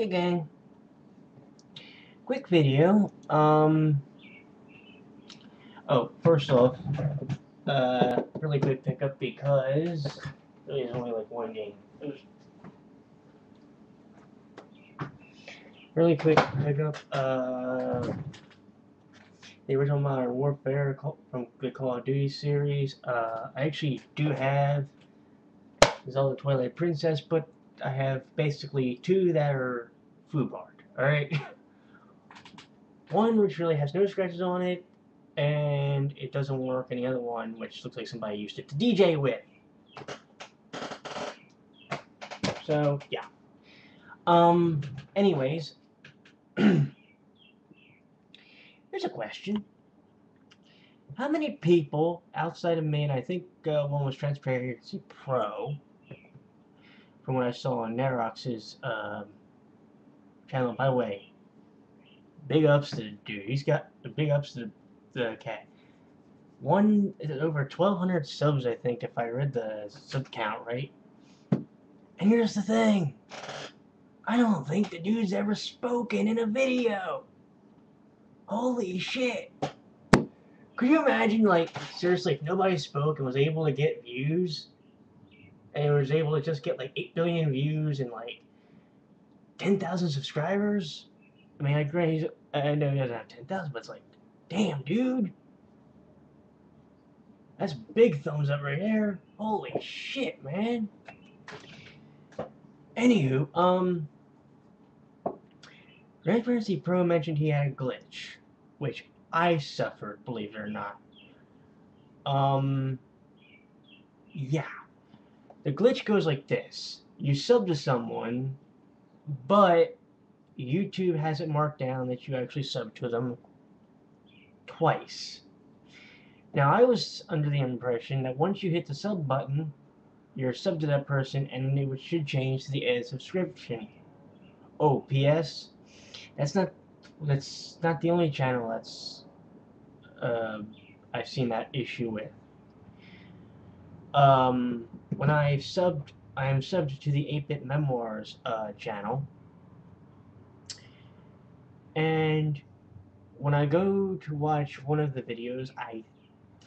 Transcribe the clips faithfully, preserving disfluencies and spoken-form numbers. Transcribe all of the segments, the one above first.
Hey gang, quick video. Um, oh, first off, uh, really quick pickup because there's only like one game. Really quick pickup. Uh, the original Modern Warfare from the Call of Duty series. Uh, I actually do have Zelda Twilight Princess, but I have basically two that are food barred, alright? One which really has no scratches on it, and it doesn't work, and the other one which looks like somebody used it to D J with. So, yeah. Um, anyways, here's a question. How many people outside of me, and I think uh, one was Transparency Pro, from what I saw on NetRox's um, channel. By the way, big ups to the dude. He's got the big ups to the, the cat. One is over twelve hundred subs, I think, if I read the sub count right. And here's the thing: I don't think the dude's ever spoken in a video. Holy shit! Could you imagine, like, seriously, if nobody spoke and was able to get views? And it was able to just get like eight billion views and like ten thousand subscribers. I mean, I grant he's, I know he doesn't have ten thousand, but it's like, damn, dude. That's big thumbs up right there. Holy shit, man. Anywho, um, GrandParencyPro mentioned he had a glitch, which I suffered, believe it or not. Um, yeah. The glitch goes like this. You sub to someone, but YouTube has it marked down that you actually sub to them twice. Now, I was under the impression that once you hit the sub button, you're sub to that person, and it should change to the ad subscription. Oh, P S That's not, that's not the only channel that's uh, I've seen that issue with. Um, when I subbed, I am subbed to the eight-Bit Memoirs uh, channel, and when I go to watch one of the videos, I,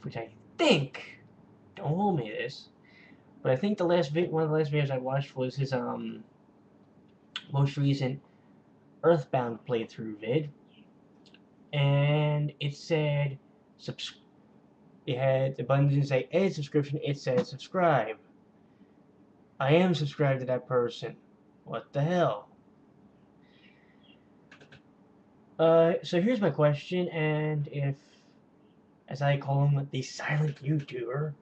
which I think, don't hold me to this, but I think the last vid, one of the last videos I watched was his um most recent Earthbound playthrough vid, and it said subscribe. It had the button didn't say add subscription, it said subscribe. I am subscribed to that person. What the hell? Uh, so here's my question, and if, as I call him, the silent YouTuber,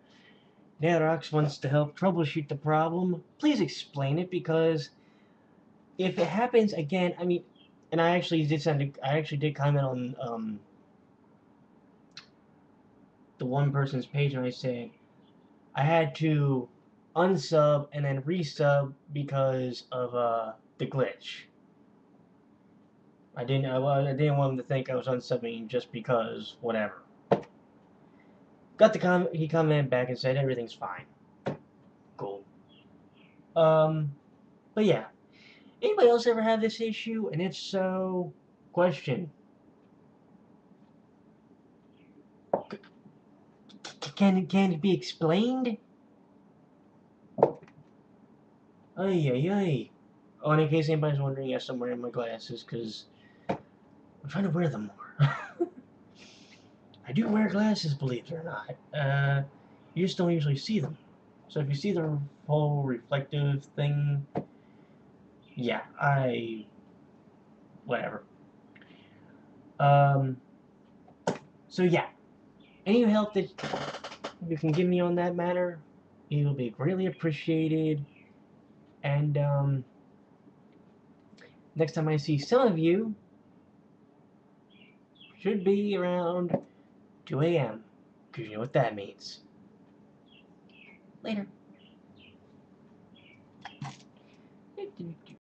NetRox wants to help troubleshoot the problem, please explain it, because if it happens again, I mean, and I actually did send, I actually did comment on, um, the one person's page, and I said I had to unsub and then resub because of uh, the glitch. I didn't I, I didn't want him to think I was unsubbing just because whatever. Got the comment. He commented back and said everything's fine. Cool. Um, but yeah. Anybody else ever have this issue? And if so, question. Can, can it be explained? Ay, ay, ay. Oh, and in case anybody's wondering, yes, I'm wearing my glasses because I'm trying to wear them more. I do wear glasses, believe it or not. Uh, you just don't usually see them. So if you see the whole reflective thing, yeah, I... whatever. Um, so yeah. Any help that you can give me on that matter, it will be greatly appreciated. And um, next time I see some of you, should be around two A M because you know what that means. Later.